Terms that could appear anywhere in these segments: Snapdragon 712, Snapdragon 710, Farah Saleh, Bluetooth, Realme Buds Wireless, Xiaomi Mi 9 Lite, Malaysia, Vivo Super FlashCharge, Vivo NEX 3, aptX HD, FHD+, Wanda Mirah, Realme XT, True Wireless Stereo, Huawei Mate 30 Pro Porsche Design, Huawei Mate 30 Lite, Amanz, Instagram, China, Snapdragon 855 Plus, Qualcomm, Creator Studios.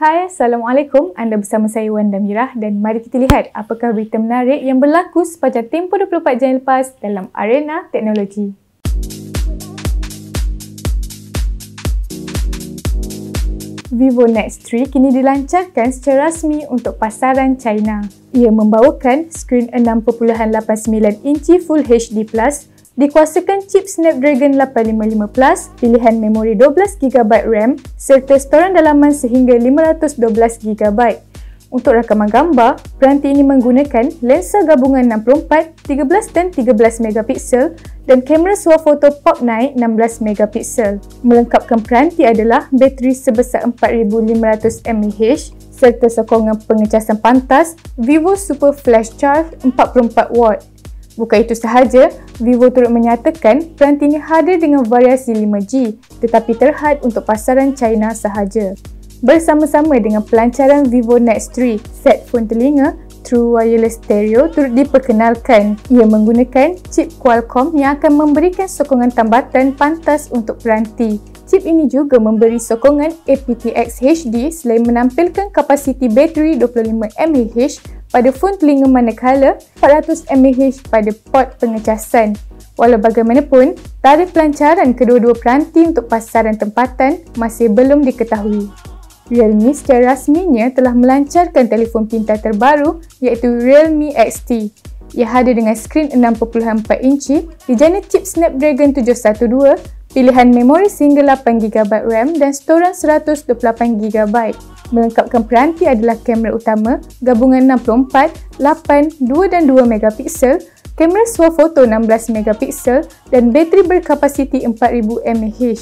Hai, Assalamualaikum. Anda bersama saya Wanda Mirah dan mari kita lihat apakah berita menarik yang berlaku sepanjang tempoh 24 jam lepas dalam arena teknologi. Vivo NEX 3 kini dilancarkan secara rasmi untuk pasaran China. Ia membawakan skrin 6.89 inci Full HD+, dikuasakan chip Snapdragon 855 Plus, pilihan memori 12GB RAM serta storan dalaman sehingga 512GB. Untuk rakaman gambar, peranti ini menggunakan lensa gabungan 64, 13 dan 13MP dan kamera swafoto pop night 16MP. Melengkapkan peranti adalah bateri sebesar 4500mAh serta sokongan pengecasan pantas Vivo Super FlashCharge 44W. Bukan itu sahaja, Vivo turut menyatakan peranti ini hadir dengan variasi 5G tetapi terhad untuk pasaran China sahaja. Bersama-sama dengan pelancaran Vivo NEX 3, set fon telinga True Wireless Stereo turut diperkenalkan. Ia menggunakan chip Qualcomm yang akan memberikan sokongan tambatan pantas untuk peranti. Chip ini juga memberi sokongan aptX HD selain menampilkan kapasiti bateri 25mAh pada fon telinga manakala 400mAh pada port pengecasan. Walau bagaimanapun, tarikh pelancaran kedua-dua peranti untuk pasaran tempatan masih belum diketahui. Realme secara rasminya telah melancarkan telefon pintar terbaru iaitu Realme XT. Ia hadir dengan skrin 6.4 inci dijana chip Snapdragon 712, pilihan memori sehingga 8GB RAM dan storan 128GB. Melengkapkan peranti adalah kamera utama gabungan 64, 8, 2 dan 2MP, kamera swafoto 16MP dan bateri berkapasiti 4000mAh.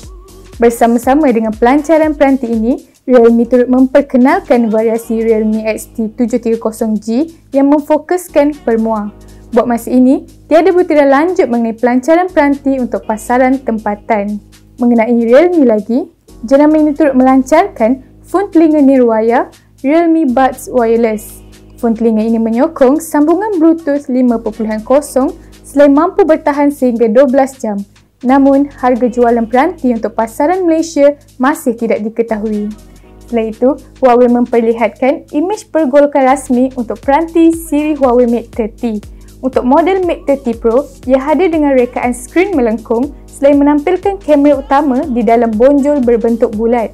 Bersama-sama dengan pelancaran peranti ini, Realme turut memperkenalkan variasi Realme XT 730G yang memfokuskan permua. Buat masa ini, tiada butiran lanjut mengenai pelancaran peranti untuk pasaran tempatan. Mengenai Realme lagi, jenama ini turut melancarkan fon telinga nirwaya Realme Buds Wireless. Fon telinga ini menyokong sambungan Bluetooth 5.0 selain mampu bertahan sehingga 12 jam. Namun, harga jualan peranti untuk pasaran Malaysia masih tidak diketahui. Selain itu, Huawei memperlihatkan imej pergolakan rasmi untuk peranti siri Huawei Mate 30. Untuk model Mate 30 Pro, ia hadir dengan rekaan skrin melengkung selain menampilkan kamera utama di dalam bonjol berbentuk bulat.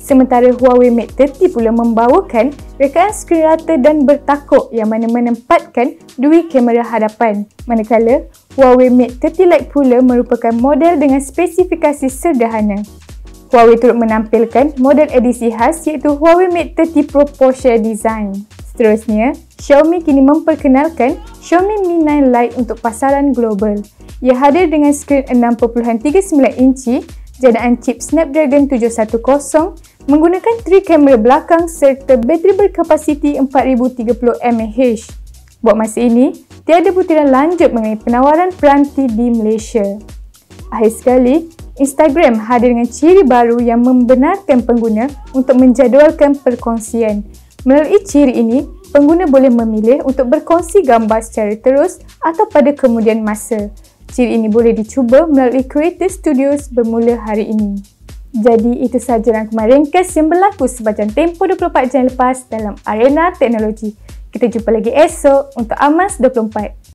Sementara Huawei Mate 30 pula membawakan rekaan skrin rata dan bertakuk yang mana menempatkan dua kamera hadapan. Manakala, Huawei Mate 30 Lite pula merupakan model dengan spesifikasi sederhana. Huawei turut menampilkan model edisi khas iaitu Huawei Mate 30 Pro Porsche Design. Seterusnya, Xiaomi kini memperkenalkan Xiaomi Mi 9 Lite untuk pasaran global. Ia hadir dengan skrin 6.39 inci, janaan chip Snapdragon 710, menggunakan 3 kamera belakang serta bateri berkapasiti 4030mAh. Buat masa ini, tiada butiran lanjut mengenai penawaran peranti di Malaysia. Akhir sekali, Instagram hadir dengan ciri baru yang membenarkan pengguna untuk menjadualkan perkongsian. Melalui ciri ini, pengguna boleh memilih untuk berkongsi gambar secara terus atau pada kemudian masa. Ciri ini boleh dicuba melalui Creator Studios bermula hari ini. Jadi, itu sahaja rangkuman ringkas yang berlaku sepanjang tempoh 24 jam lepas dalam arena teknologi. Kita jumpa lagi esok untuk Amas 24.